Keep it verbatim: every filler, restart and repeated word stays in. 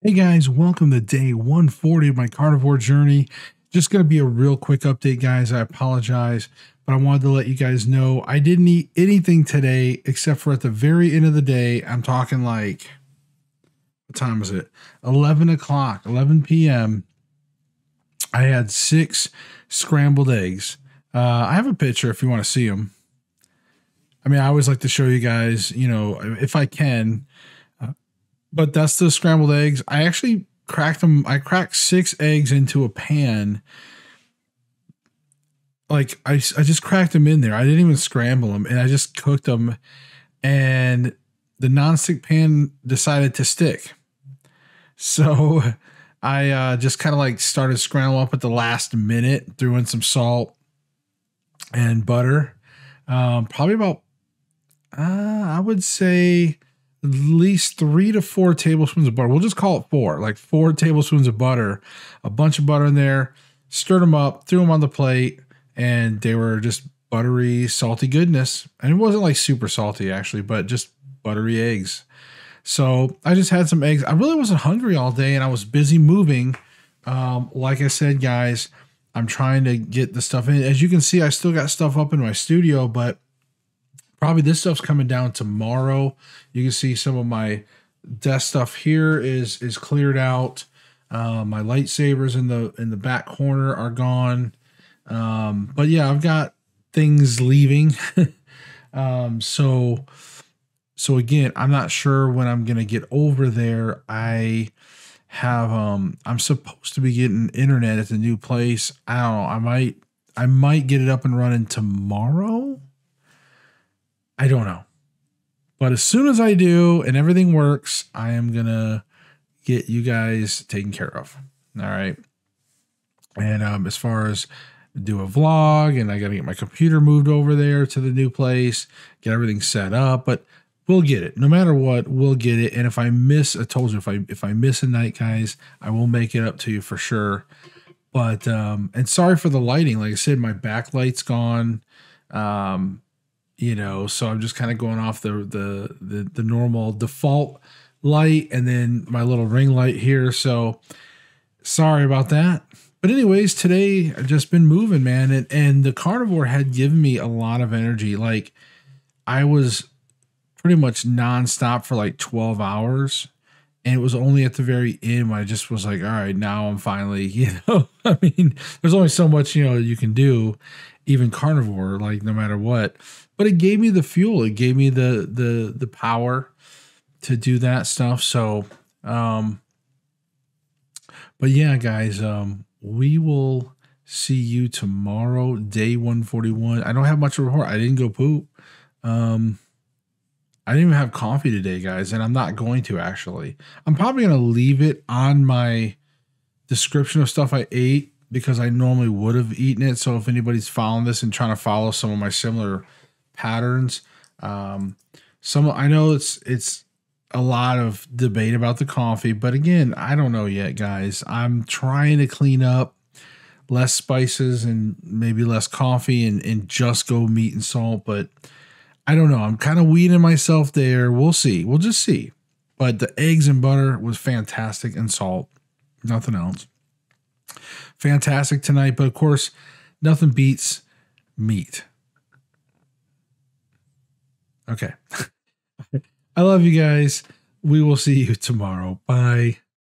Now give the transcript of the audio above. Hey guys, welcome to day one forty of my carnivore journey. Just going to be a real quick update, guys. I apologize, but I wanted to let you guys know I didn't eat anything today except for at the very end of the day. I'm talking like, what time was it? eleven o'clock, eleven p m I had six scrambled eggs. Uh, I have a picture if you want to see them. I mean, I always like to show you guys, you know, if I can. But that's the scrambled eggs. I actually cracked them. I cracked six eggs into a pan. Like I, I just cracked them in there. I didn't even scramble them, and I just cooked them. And the nonstick pan decided to stick. So I uh, just kind of like started scrambling up at the last minute, threw in some salt and butter. Um, probably about, uh, I would say, at least three to four tablespoons of butter. We'll just call it four, like four tablespoons of butter, a bunch of butter in there, stirred them up, threw them on the plate, and they were just buttery, salty goodness. And it wasn't like super salty actually, but just buttery eggs. So I just had some eggs. I really wasn't hungry all day and I was busy moving. Um, like I said, guys, I'm trying to get the stuff in. As you can see, I still got stuff up in my studio, but probably this stuff's coming down tomorrow. You can see some of my desk stuff here is is cleared out. Uh, my lightsabers in the in the back corner are gone. Um, but yeah, I've got things leaving. um, so so again, I'm not sure when I'm gonna get over there. I have um, I'm supposed to be getting internet at the new place. I don't know. I might I might get it up and running tomorrow. I don't know, but as soon as I do and everything works, I am going to get you guys taken care of. All right. And um, as far as do a vlog, and I got to get my computer moved over there to the new place, get everything set up, but we'll get it no matter what. We'll get it. And if I miss, I told you, if I, if I miss a night, guys, I will make it up to you for sure. But, um, and sorry for the lighting. Like I said, my backlight's gone. Um, You know, so I'm just kind of going off the, the the the normal default light and then my little ring light here. So sorry about that. But anyways, today I've just been moving, man. And, and the carnivore had given me a lot of energy. Like I was pretty much nonstop for like twelve hours. And it was only at the very end when I just was like, all right, now I'm finally, you know, I mean, there's only so much, you know, you can do, even carnivore, like no matter what. But it gave me the fuel. It gave me the the the power to do that stuff. So, um, but yeah, guys, um, we will see you tomorrow, day one forty-one. I don't have much to report. I didn't go poop. Um, I didn't even have coffee today, guys, and I'm not going to actually. I'm probably going to leave it on my description of stuff I ate because I normally would have eaten it. So if anybody's following this and trying to follow some of my similar patterns. Um, some, I know it's, it's a lot of debate about the coffee, but again, I don't know yet, guys. I'm trying to clean up, less spices and maybe less coffee and, and just go meat and salt. But I don't know. I'm kind of weeding myself there. We'll see. We'll just see. But the eggs and butter was fantastic and salt, nothing else. Fantastic tonight. But of course, nothing beats meat. Okay. I love you guys. We will see you tomorrow. Bye.